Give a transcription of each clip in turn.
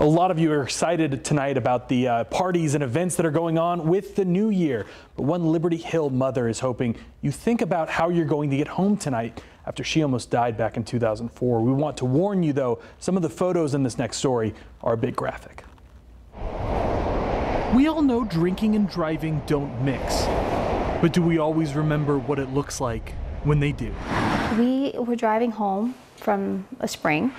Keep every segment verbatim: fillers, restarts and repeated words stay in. A lot of you are excited tonight about the uh, parties and events that are going on with the new year. But one Liberty Hill mother is hoping you think about how you're going to get home tonight after she almost died back in two thousand four. We want to warn you, though, some of the photos in this next story are a bit graphic. We all know drinking and driving don't mix. But do we always remember what it looks like when they do? We were driving home from a spring,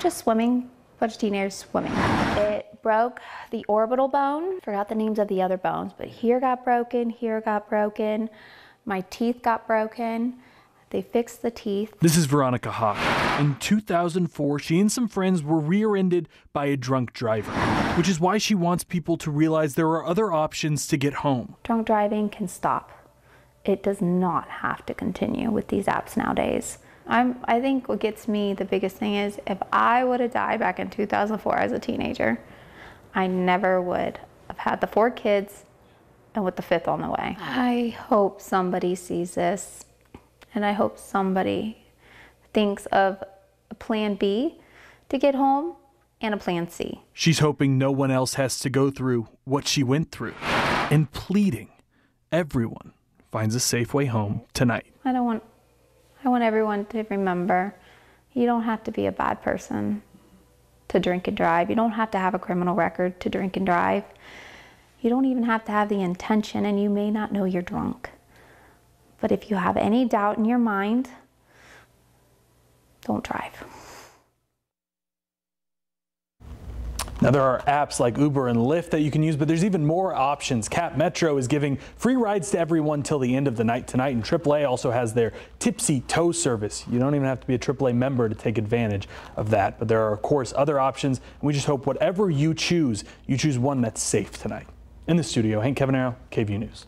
just swimming, a bunch of teenagers swimming. It broke the orbital bone, forgot the names of the other bones, but here got broken, here got broken, my teeth got broken. They fixed the teeth. This is Veronica Hawk. In two thousand four, she and some friends were rear-ended by a drunk driver, which is why she wants people to realize there are other options to get home. Drunk driving can stop. It does not have to continue with these apps nowadays. I'm, I think what gets me the biggest thing is if I would have died back in two thousand four as a teenager, I never would have had the four kids and with the fifth on the way. I hope somebody sees this. And I hope somebody thinks of a plan B to get home and a plan C. She's hoping no one else has to go through what she went through and pleading everyone finds a safe way home tonight. I don't want, I want everyone to remember you don't have to be a bad person to drink and drive. You don't have to have a criminal record to drink and drive. You don't even have to have the intention, and you may not know you're drunk. But if you have any doubt in your mind, don't drive. Now, there are apps like Uber and Lyft that you can use, but there's even more options. Cap Metro is giving free rides to everyone till the end of the night tonight, and triple A also has their Tipsy Tow service. You don't even have to be a triple A member to take advantage of that, but there are, of course, other options, and we just hope whatever you choose, you choose one that's safe tonight. In the studio, Hank Cavagnaro, K V U E News.